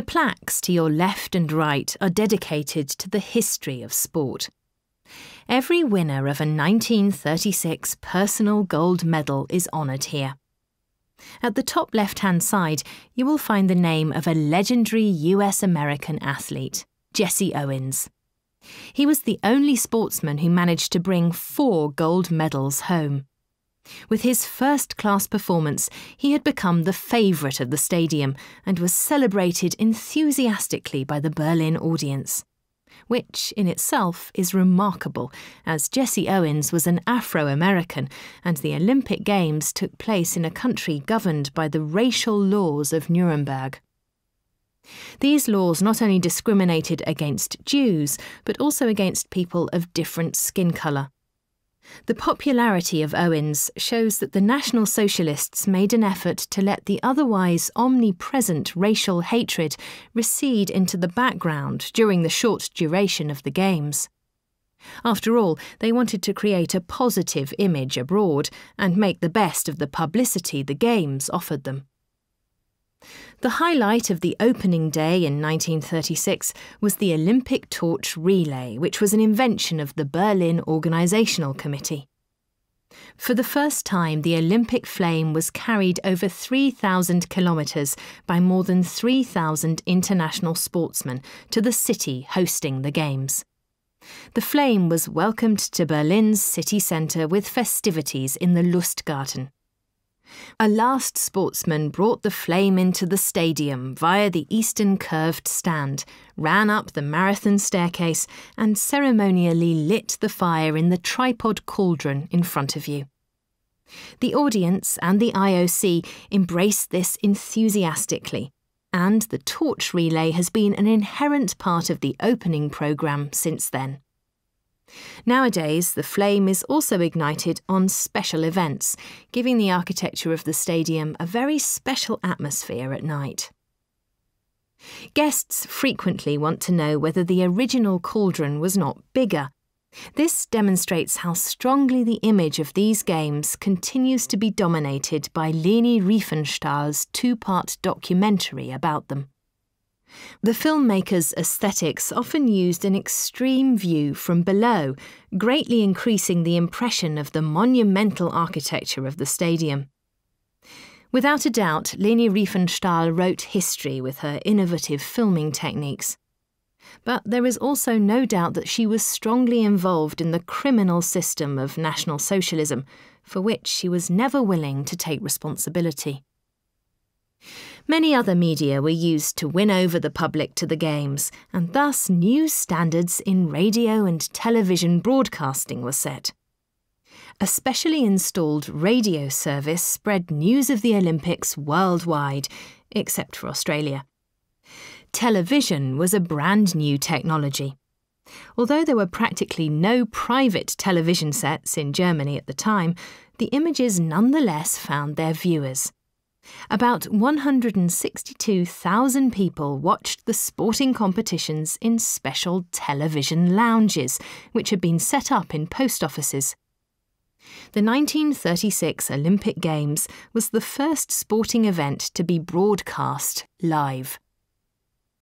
The plaques to your left and right are dedicated to the history of sport. Every winner of a 1936 personal gold medal is honoured here. At the top left-hand side, you will find the name of a legendary US-American athlete, Jesse Owens. He was the only sportsman who managed to bring 4 gold medals home. With his first-class performance, he had become the favourite of the stadium and was celebrated enthusiastically by the Berlin audience, which in itself is remarkable, as Jesse Owens was an Afro-American and the Olympic Games took place in a country governed by the racial laws of Nuremberg. These laws not only discriminated against Jews, but also against people of different skin colour. The popularity of Owens shows that the National Socialists made an effort to let the otherwise omnipresent racial hatred recede into the background during the short duration of the Games. After all, they wanted to create a positive image abroad and make the best of the publicity the Games offered them. The highlight of the opening day in 1936 was the Olympic torch relay, which was an invention of the Berlin Organisational Committee. For the first time, the Olympic flame was carried over 3,000 kilometres by more than 3,000 international sportsmen to the city hosting the Games. The flame was welcomed to Berlin's city centre with festivities in the Lustgarten. A last sportsman brought the flame into the stadium via the eastern curved stand, ran up the marathon staircase and ceremonially lit the fire in the tripod cauldron in front of you. The audience and the IOC embraced this enthusiastically, and the torch relay has been an inherent part of the opening programme since then. Nowadays, the flame is also ignited on special events, giving the architecture of the stadium a very special atmosphere at night. Guests frequently want to know whether the original cauldron was not bigger. This demonstrates how strongly the image of these games continues to be dominated by Leni Riefenstahl's 2-part documentary about them. The filmmaker's aesthetics often used an extreme view from below, greatly increasing the impression of the monumental architecture of the stadium. Without a doubt, Leni Riefenstahl wrote history with her innovative filming techniques. But there is also no doubt that she was strongly involved in the criminal system of National Socialism, for which she was never willing to take responsibility. Many other media were used to win over the public to the Games, and thus new standards in radio and television broadcasting were set. A specially installed radio service spread news of the Olympics worldwide, except for Australia. Television was a brand new technology. Although there were practically no private television sets in Germany at the time, the images nonetheless found their viewers. About 162,000 people watched the sporting competitions in special television lounges, which had been set up in post offices. The 1936 Olympic Games was the first sporting event to be broadcast live.